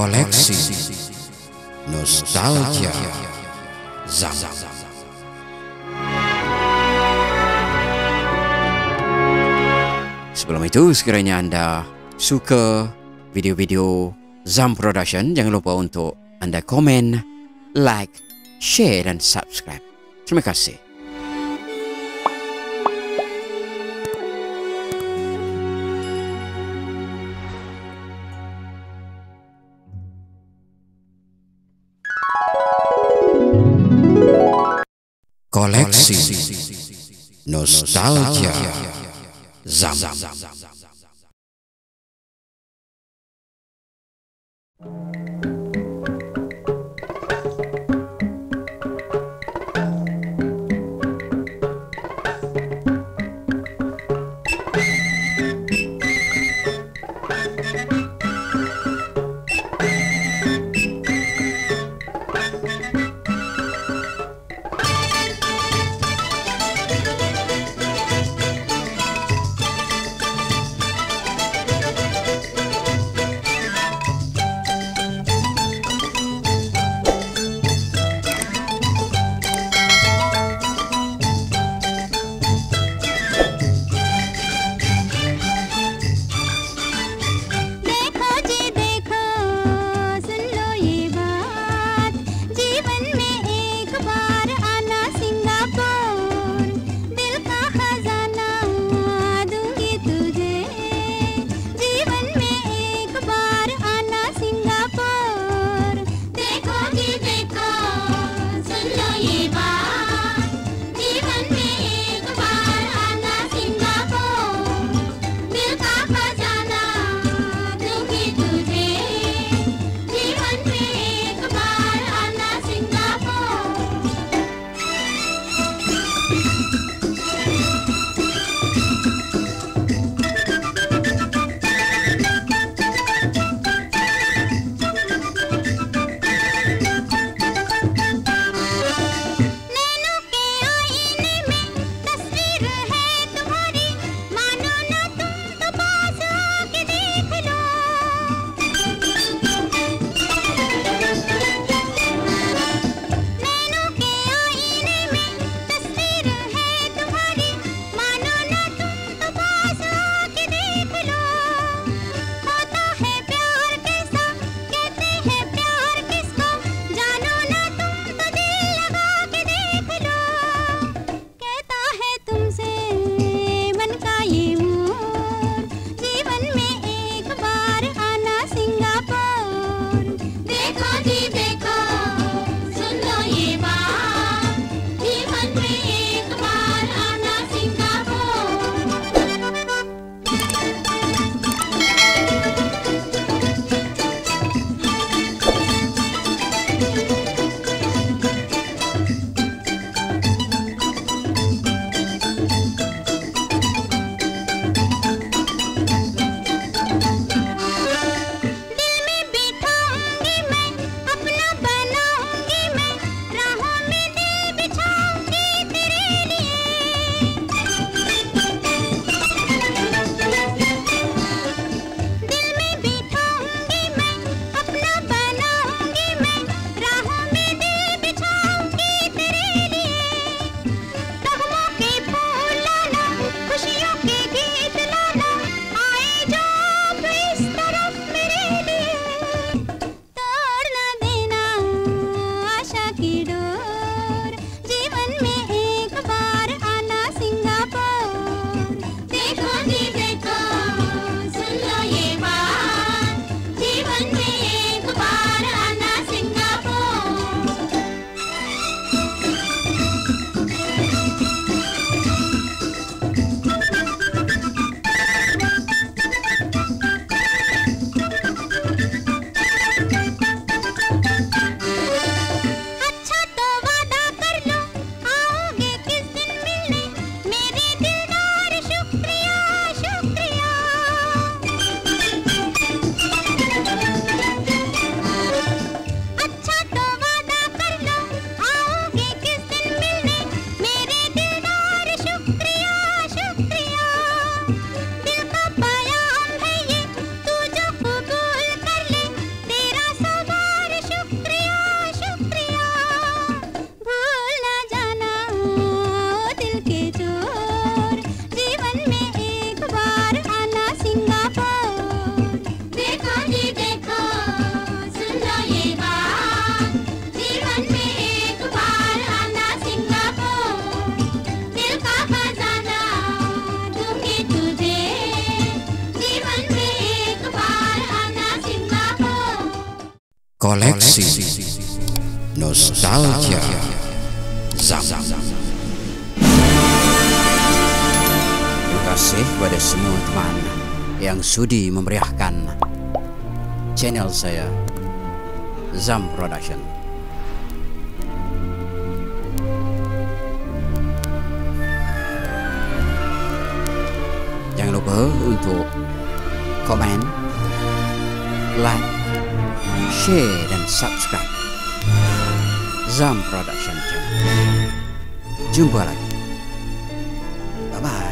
Koleksi Nostalgia Zam. Sebelum itu, sekiranya anda suka video-video Zam Production, jangan lupa untuk anda komen, like, share dan subscribe. Terima kasih. Koleksi Nostalgia Zam. Collection Nostalgia Zam. Terima kasih kepada semua teman yang sudi memeriahkan channel saya Zam Production. Jangan lupa untuk komen, like, share dan subscribe Zam Production Channel. Jumpa lagi. Bye bye.